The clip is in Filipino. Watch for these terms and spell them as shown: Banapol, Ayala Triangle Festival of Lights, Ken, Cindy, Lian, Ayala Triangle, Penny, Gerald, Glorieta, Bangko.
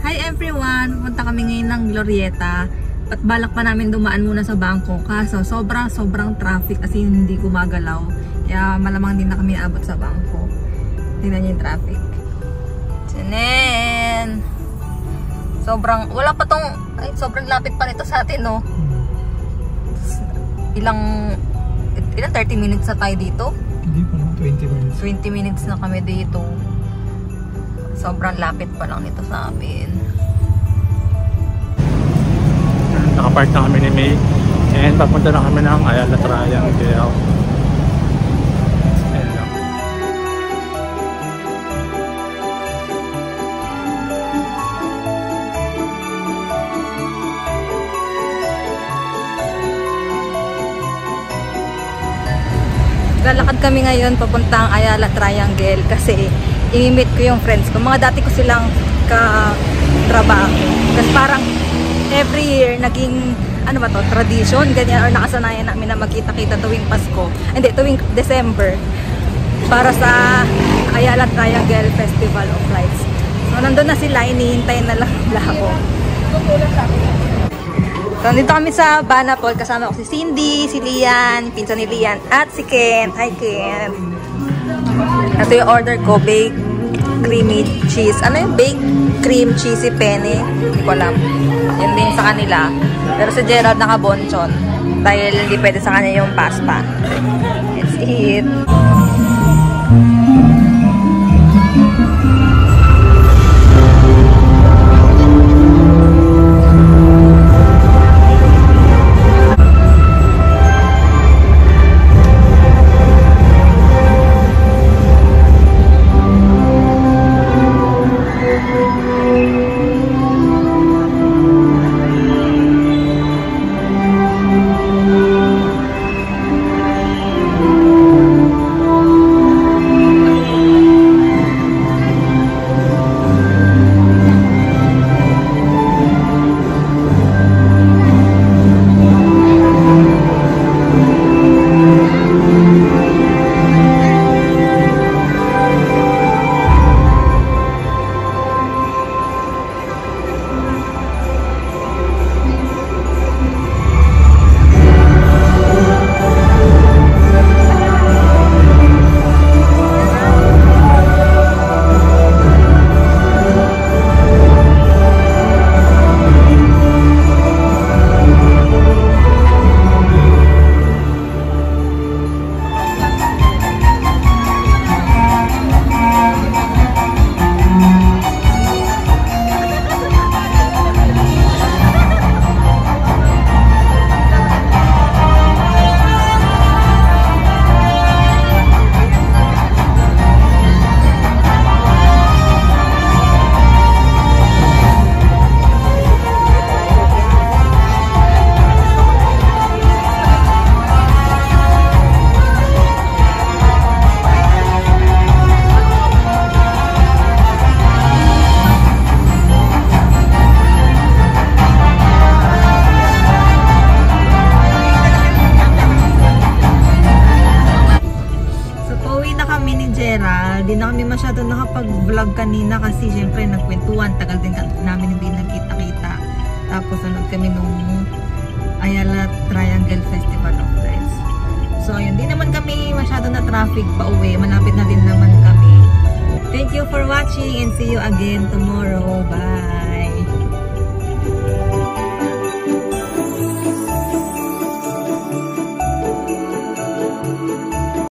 Hi everyone! Pupunta kami ngayon ng Glorieta at balak pa namin dumaan muna sa Bangko kaso sobrang traffic kasi hindi gumagalaw kaya malamang din na kami abot sa Bangko. Tingnan niyo yung traffic. Tinen! Sobrang, wala pa tong, ay, sobrang lapit pa nito sa atin, no? Ilang 30 minutes na tayo dito? Hindi pa lang, 20 minutes. 20 minutes na kami dito. Sobrang lapit pa lang nito sa amin. Nakapark na kami ni May and papunta na kami ng Ayala Triangle. Lalakad kami ngayon papunta ang Ayala Triangle kasi i-meet ko yung friends ko. Mga dati ko silang ka-trabaho. Kasi parang every year naging ano ba to, tradition, ganyan, or nakasanayan namin na magkita-kita tuwing Pasko. Hindi, tuwing December. Para sa Ayala Triangle Festival of Lights. So, nandun na sila, inihintay na lang nila ako. So, dito kami sa Banapol. Kasama ko si Cindy, si Lian, pinsan ni Lian, at si Ken. Hi, Ken. Ito yung order ko, baked creamy cheese. Ano yung baked cream cheese si Penny? Hindi ko alam. Yun din sa kanila. Pero si Gerald naka-bonchon. Dahil hindi pwede sa kanya yung pasta. Let's eat. Hindi na kami masyado nakapag-vlog kanina kasi syempre nagkwentuhan. Tagal din namin hindi nagkita-kita. Tapos nanood kami nung Ayala Triangle Festival of Lights. So ayun, di naman kami masyado na traffic pa uwi. Malapit na din naman kami. Thank you for watching and see you again tomorrow. Bye!